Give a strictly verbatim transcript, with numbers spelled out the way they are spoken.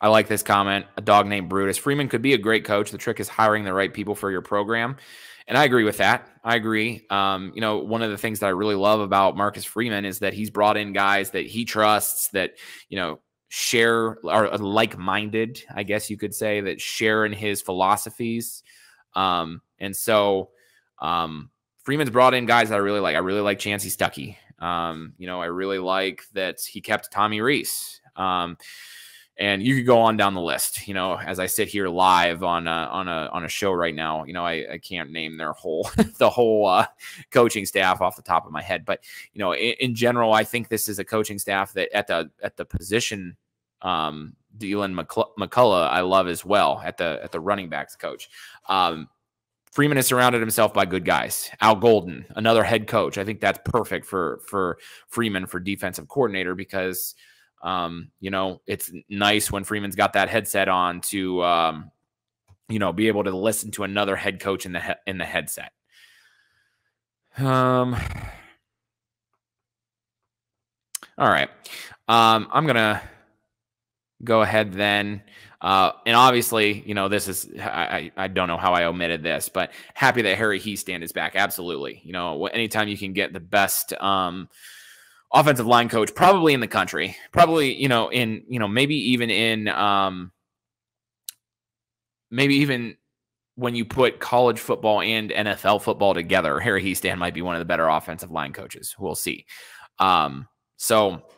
I like this comment. A dog named Brutus. Freeman could be a great coach. The trick is hiring the right people for your program. And I agree with that. I agree. Um, you know, one of the things that I really love about Marcus Freeman is that he's brought in guys that he trusts that, you know, share or like-minded, I guess you could say, that share in his philosophies. Um, and so um, Freeman's brought in guys that I really like. I really like Chancey Stuckey. Um, you know, I really like that he kept Tommy Reese. Um, and you could go on down the list, you know, as I sit here live on a, on a, on a show right now, you know, I, I can't name their whole, the whole uh, coaching staff off the top of my head. But, you know, in, in general, I think this is a coaching staff that at the, at the position, um, DeLand McCullough, I love as well at the, at the running backs coach. Um, Freeman has surrounded himself by good guys. Al Golden, another head coach. I think that's perfect for, for Freeman for defensive coordinator because, Um, you know, it's nice when Freeman's got that headset on to, um, you know, be able to listen to another head coach in the, he in the headset. Um, all right. Um, I'm going to go ahead then. Uh, and obviously, you know, this is, I, I don't know how I omitted this, but happy that Harry Hiestand is back. Absolutely. You know, anytime you can get the best, um, offensive line coach, probably in the country, probably, you know, in, you know, maybe even in, um, maybe even when you put college football and N F L football together, Harry Hiestand might be one of the better offensive line coaches. We'll see. Um, so